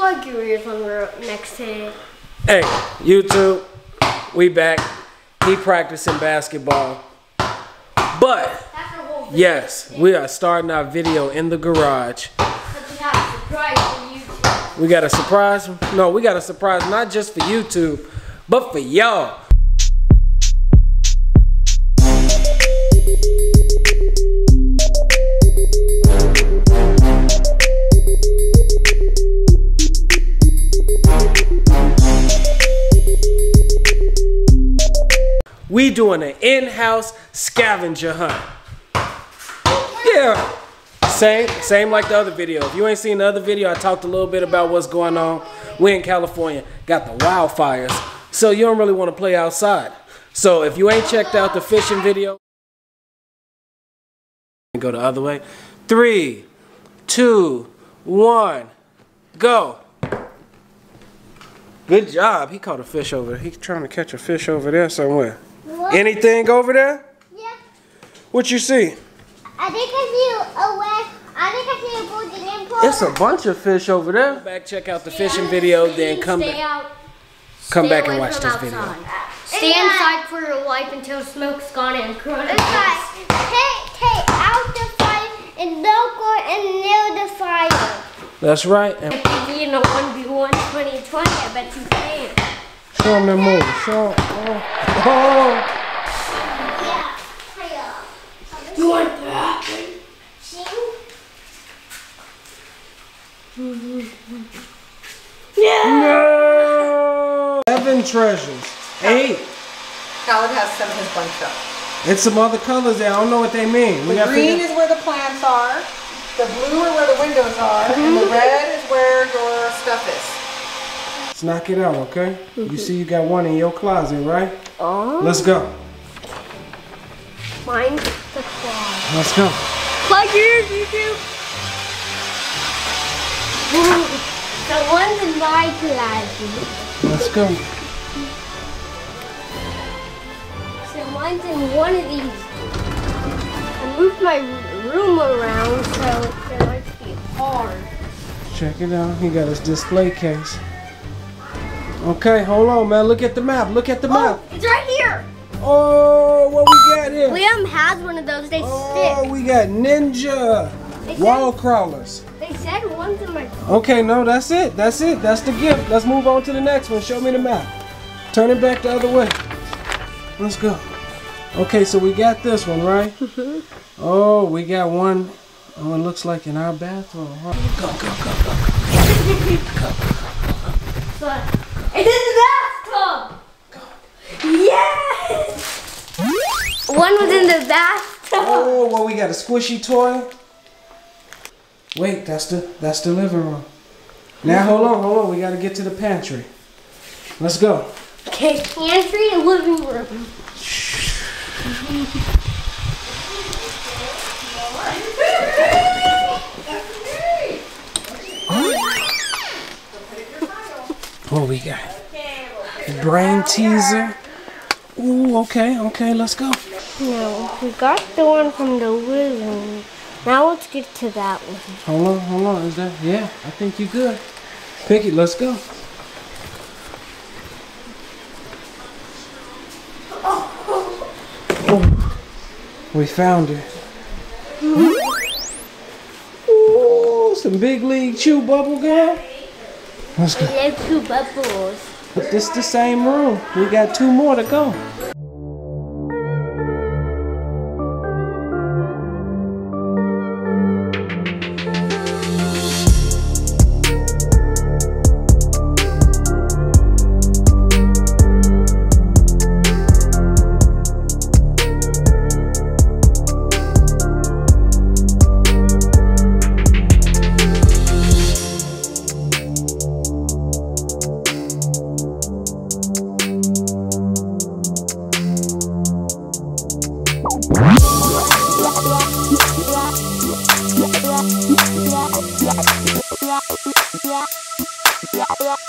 plug your ears when we're next to it. Hey, YouTube, we back. He practicing basketball. But, yes, we are starting our video in the garage. But we have a surprise for YouTube. We got a surprise? No, we got a surprise not just for YouTube, but for y'all. We doing an in-house scavenger hunt. Yeah, same like the other video. If you ain't seen the other video, I talked a little bit about what's going on. We in California, got the wildfires, so you don't really want to play outside. So if you ain't checked out the fishing video, go the other way. 3, 2, 1, go. Good job. He caught a fish over there. He's trying to catch a fish over there somewhere. What? Anything over there? Yeah. What you see? I think I see a golden impulse. It's a bunch of fish over there. Go back, check out the fishing video, then come back. Come back and watch this video. Stay inside for your life until smoke's gone and coronavirus. Take out the fire and don't go and near the fire. That's right. And be in a 1v1 2020. I bet you can. Show them the move. Show them. Oh. You want that? No! 7 treasures. 8. Khaled has some of his bunch up. It's some other colors there. I don't know what they mean. The green is where the plants are. The blue are where the windows are. And the red is where your stuff is. Let's knock it out, okay? You see you got one in your closet, right? Oh. Let's go. Mine's the closet. Let's go. Plug yours, YouTube. The one's in my closet. Let's go. So mine's in one of these. I moved my room around, so there might be hard. Check it out. He got his display case. Okay, hold on, man. Look at the map. Look at the map. It's right here. Oh, what we got here? Liam has one of those. They stick. Oh, we got ninja wall crawlers. They said one's in my phone. Okay, no, that's it. That's it. That's the gift. Let's move on to the next one. Show me the map. Turn it back the other way. Let's go. Okay, so we got this one, right? Oh, we got one. Oh, it looks like in our bathroom. Huh? Go. It is the bathtub. Go. Yes. One was in the bathtub. Oh, well, we got a squishy toy. Wait, that's the living room. Now hold on. We gotta get to the pantry. Let's go. Okay, pantry and living room. What we got? The brain teaser. Ooh, okay, let's go. No, we got the one from the living. Now let's get to that one. Hold on, is that? Yeah, I think you're good. Pick it, let's go. Oh, we found it. Ooh, some big league chew bubble gum. Let's go. I love two bubbles. But this is the same room. We got 2 more to go.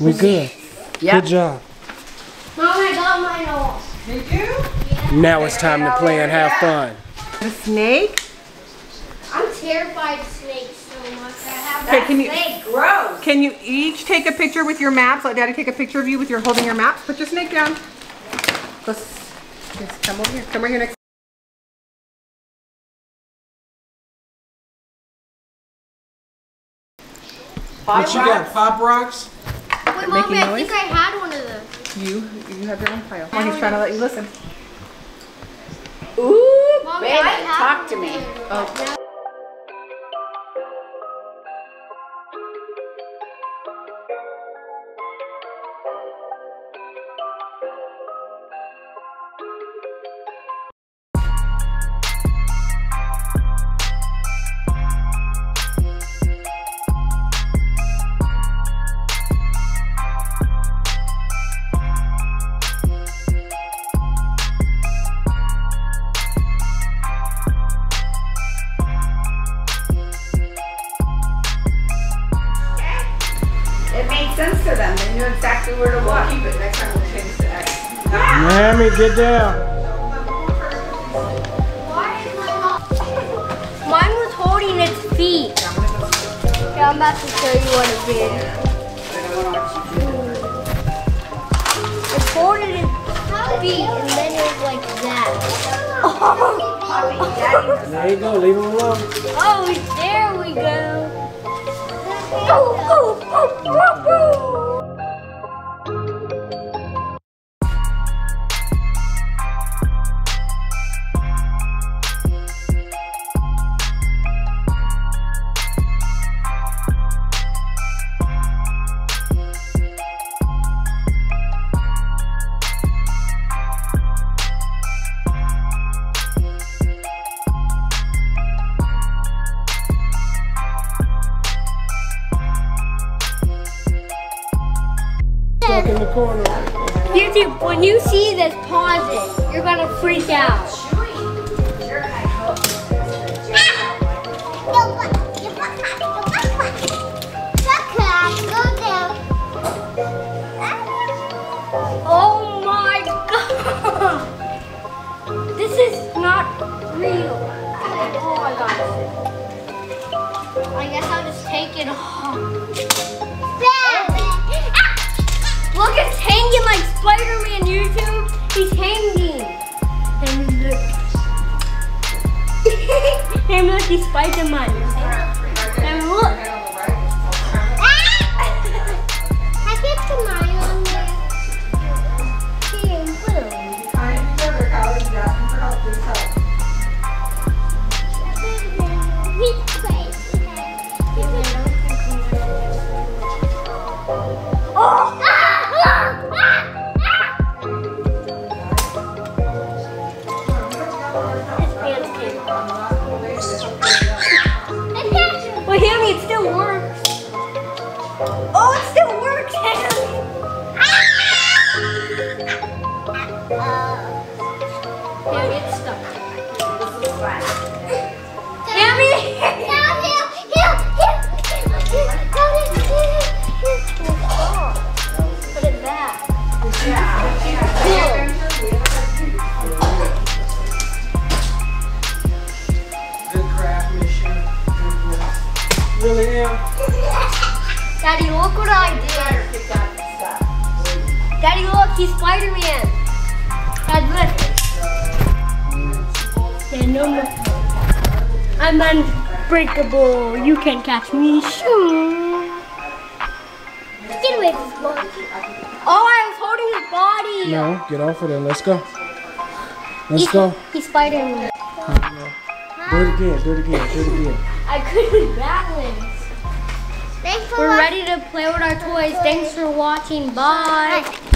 We good. Yeah. Good job. Mom, I got my nose. Did you? Yeah. Now it's time to play and have fun. The snake? I'm terrified of snakes so much. I have that snake gross. Can you each take a picture with your maps? Let Daddy take a picture of you with your holding your maps. Put your snake down. Let's come over here. Come right here next. What you got? Pop rocks? Wait, Mom, making noise? I think I had one of those. You have your own pile. Oh, he's trying to let you listen. Ooh, Mom, baby, talk to me. Oh. Mammy, get down. Mine was holding its feet. Yeah, I'm about to show you what it did. It folded its feet and then it was like that. There you go, leave it alone. Oh, there we go. Oh, oh, oh, oh, oh. In the corner. YouTube, when you see this, pause it. You're gonna freak out. Oh my god! This is not real. Oh my god. I guess I'll just take it off. Look, it's hanging like Spider-Man, YouTube. He's hanging. And look. And look, he's Spider-Man. And look. I get the mine on there. Oh! Daddy, look what I did. Daddy, look, he's Spider-Man. Dad, look. Yeah, no more. I'm unbreakable. You can't catch me. Sure. Get away from this monkey. Oh, I was holding his body. No, get off of there. Let's go. Let's go. He's Spider-Man. Do it again. Do it again. Do it again. I couldn't balance. We're ready to play with our toys. Thanks for watching. Bye.